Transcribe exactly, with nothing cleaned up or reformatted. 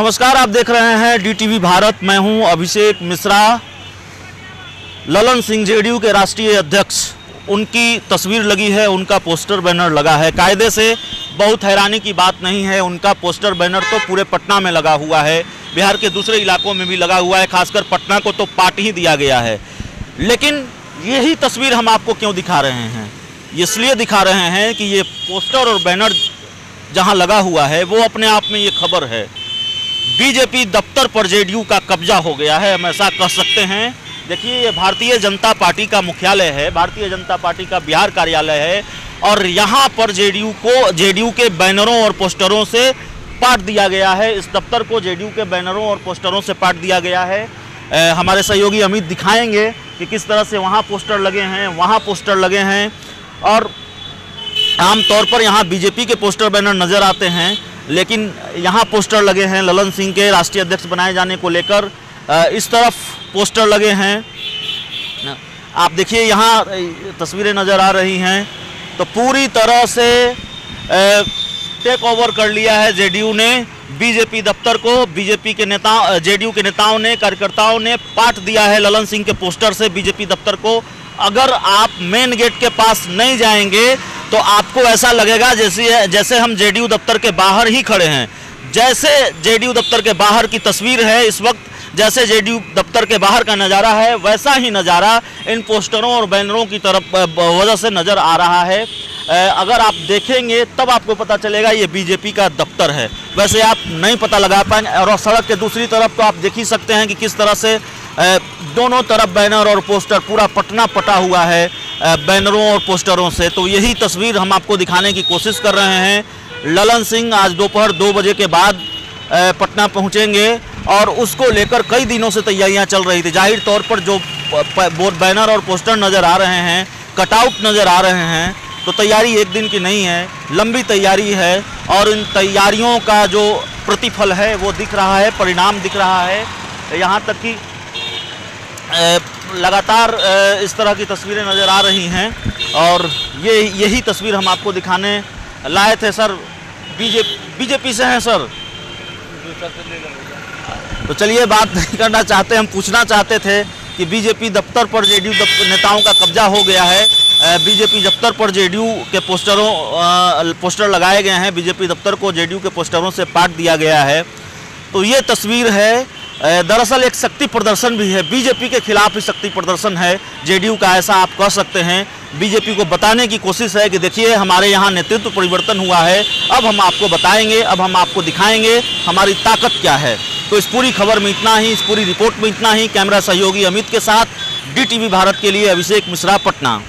नमस्कार, आप देख रहे हैं डीटीवी भारत। मैं हूं अभिषेक मिश्रा। ललन सिंह जेडीयू के राष्ट्रीय अध्यक्ष, उनकी तस्वीर लगी है, उनका पोस्टर बैनर लगा है। कायदे से बहुत हैरानी की बात नहीं है, उनका पोस्टर बैनर तो पूरे पटना में लगा हुआ है, बिहार के दूसरे इलाकों में भी लगा हुआ है, खासकर पटना को तो पाट ही दिया गया है। लेकिन यही तस्वीर हम आपको क्यों दिखा रहे हैं? इसलिए दिखा रहे हैं कि ये पोस्टर और बैनर जहाँ लगा हुआ है वो अपने आप में ये खबर है। बीजेपी दफ्तर पर जेडीयू का कब्जा हो गया है, हम ऐसा कह सकते हैं। देखिए, ये भारतीय जनता पार्टी का मुख्यालय है, भारतीय जनता पार्टी का बिहार कार्यालय है, और यहाँ पर जेडीयू को जेडीयू के बैनरों और पोस्टरों से पाट दिया गया है। इस दफ्तर को जेडीयू के बैनरों और पोस्टरों से पाट दिया गया है। ए, हमारे सहयोगी अमित दिखाएंगे कि किस तरह से वहाँ पोस्टर लगे हैं, वहाँ पोस्टर लगे हैं। और आमतौर पर यहाँ बीजेपी के पोस्टर बैनर नज़र आते हैं, लेकिन यहाँ पोस्टर लगे हैं ललन सिंह के राष्ट्रीय अध्यक्ष बनाए जाने को लेकर। इस तरफ पोस्टर लगे हैं, आप देखिए, यहाँ तस्वीरें नज़र आ रही हैं। तो पूरी तरह से टेक ओवर कर लिया है जेडीयू ने बीजेपी दफ्तर को। बीजेपी के नेता जेडीयू के नेताओं ने, कार्यकर्ताओं ने पाट दिया है ललन सिंह के पोस्टर से बीजेपी दफ्तर को। अगर आप मेन गेट के पास नहीं जाएंगे तो आपको ऐसा लगेगा जैसे जैसे हम जेडीयू दफ्तर के बाहर ही खड़े हैं। जैसे जेडीयू दफ्तर के बाहर की तस्वीर है इस वक्त, जैसे जेडीयू दफ्तर के बाहर का नज़ारा है, वैसा ही नज़ारा इन पोस्टरों और बैनरों की तरफ वजह से नज़र आ रहा है। अगर आप देखेंगे तब आपको पता चलेगा ये बीजेपी का दफ्तर है, वैसे आप नहीं पता लगा पाएंगे। और सड़क के दूसरी तरफ तो आप देख ही सकते हैं कि किस तरह से दोनों तरफ बैनर और पोस्टर, पूरा पटना पटा हुआ है बैनरों और पोस्टरों से। तो यही तस्वीर हम आपको दिखाने की कोशिश कर रहे हैं। ललन सिंह आज दोपहर दो बजे के बाद पटना पहुंचेंगे और उसको लेकर कई दिनों से तैयारियां चल रही थी। जाहिर तौर पर जो बैनर और पोस्टर नज़र आ रहे हैं, कटआउट नज़र आ रहे हैं, तो तैयारी एक दिन की नहीं है, लंबी तैयारी है। और इन तैयारियों का जो प्रतिफल है वो दिख रहा है, परिणाम दिख रहा है। यहाँ तक कि लगातार इस तरह की तस्वीरें नज़र आ रही हैं, और ये यही तस्वीर हम आपको दिखाने लाए थे। सर, बीजेपी बीजेपी से हैं सर? तो चलिए, बात नहीं करना चाहते, हम पूछना चाहते थे कि बीजेपी दफ्तर पर जेडीयू नेताओं का कब्जा हो गया है। बीजेपी दफ्तर पर जेडीयू के पोस्टरों पोस्टर लगाए गए हैं, बीजेपी दफ्तर को जेडीयू के पोस्टरों से पाट दिया गया है। तो ये तस्वीर है। दरअसल एक शक्ति प्रदर्शन भी है, बीजेपी के खिलाफ ही शक्ति प्रदर्शन है जेडीयू का, ऐसा आप कह सकते हैं। बीजेपी को बताने की कोशिश है कि देखिए, हमारे यहाँ नेतृत्व परिवर्तन हुआ है, अब हम आपको बताएंगे, अब हम आपको दिखाएंगे हमारी ताकत क्या है। तो इस पूरी खबर में इतना ही, इस पूरी रिपोर्ट में इतना ही। कैमरा सहयोगी अमित के साथ डी टी वी भारत के लिए अभिषेक मिश्रा, पटना।